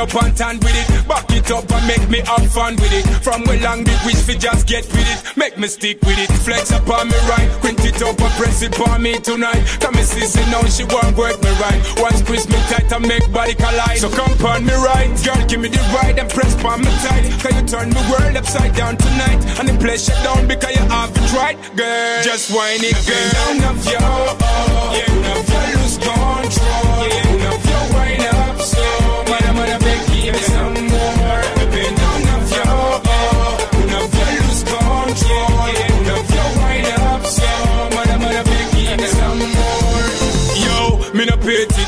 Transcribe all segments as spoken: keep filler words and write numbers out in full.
up and tan with it. Back it up and make me have fun with it. From where long the wish we just get with it. Make me stick with it. Flex up on me right. Quint it up and press it on me tonight. Come and see now she won't work me right. Once squeeze me tight and make body collide. So come on me right. Girl give me the ride and press on me tight. Cause you turn my world upside down tonight. And the place shut down because you have it right. Girl, just whine it girl. End of your, end of your lose control. End of your whine up so. Mother, mother, make give me some more. End of your, end of your lose control. End of your whine up so. Mother, mother, make give me some more. Yo, me no pit it.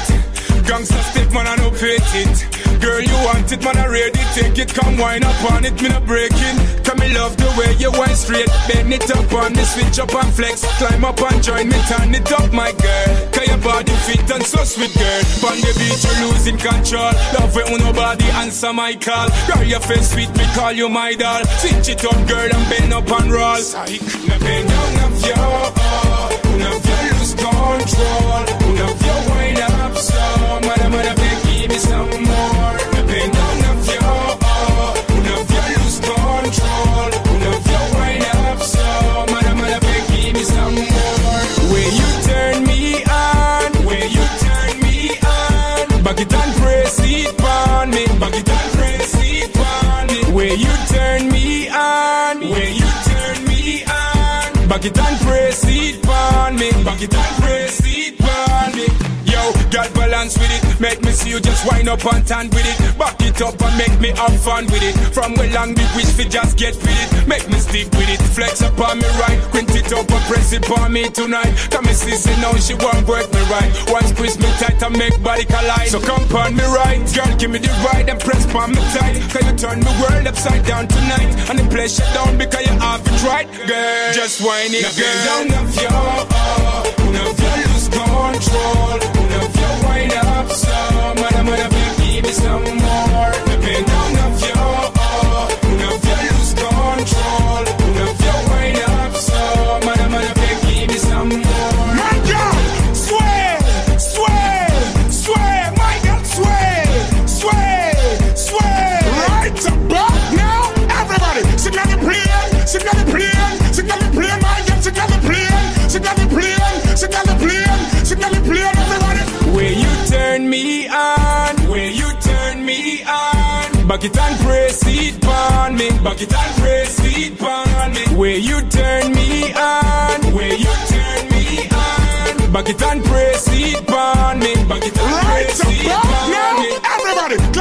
Gangsta stick man, I no pit it. Girl, you want it, man, I ready, take it, come wind up on it, me no breaking. Come me love the way you wind straight, bend it up on the switch up and flex. Climb up and join me, turn it up, my girl. Cause your body fit and so sweet, girl. On the beach, you're losing control. Love when nobody answer my call. Girl, your face sweet, me call you my doll. Switch it up, girl, and bend up and roll. Psych, no bend down of your, no of your lose control. No of your wind up, so, mother, mother, baby, give me some more. Back it and press it on me. Back it and press it on me. Yo, girl, balance with it. Make me see you just wind up and tan with it. Back it up and make me have fun with it. From where long the wish we just get with it. Make me stick with it. Flex up on me right. Quint it up and press it on me tonight. Come and see, see now she won't work me right. Once squeeze me tight and make body collide. So come on me right. Girl, give me the ride and press on me tight. Cause you turn my world upside down tonight. And the place shut down because you have it right. Girl, just whine it, girl. Down of your, now if you lose control. Now if you wind up so, mother, mother, baby, give me some more. Bend down of your, now if you lose control. Now if you wind up so, mother, mother, baby, give me some more. My girl, sway, sway, sway. My girl, sway, sway, sway. Right about now, everybody, signal the plane, signal the plane, signal the plane. My girl, signal the plane, signal the plane, signal the plane. Where you turn me on, where you turn me on. Back it and press it on me, back it and press it on me. Where you turn me on, where you turn me on. Back it and press it on me, back it and press it on me. Everybody.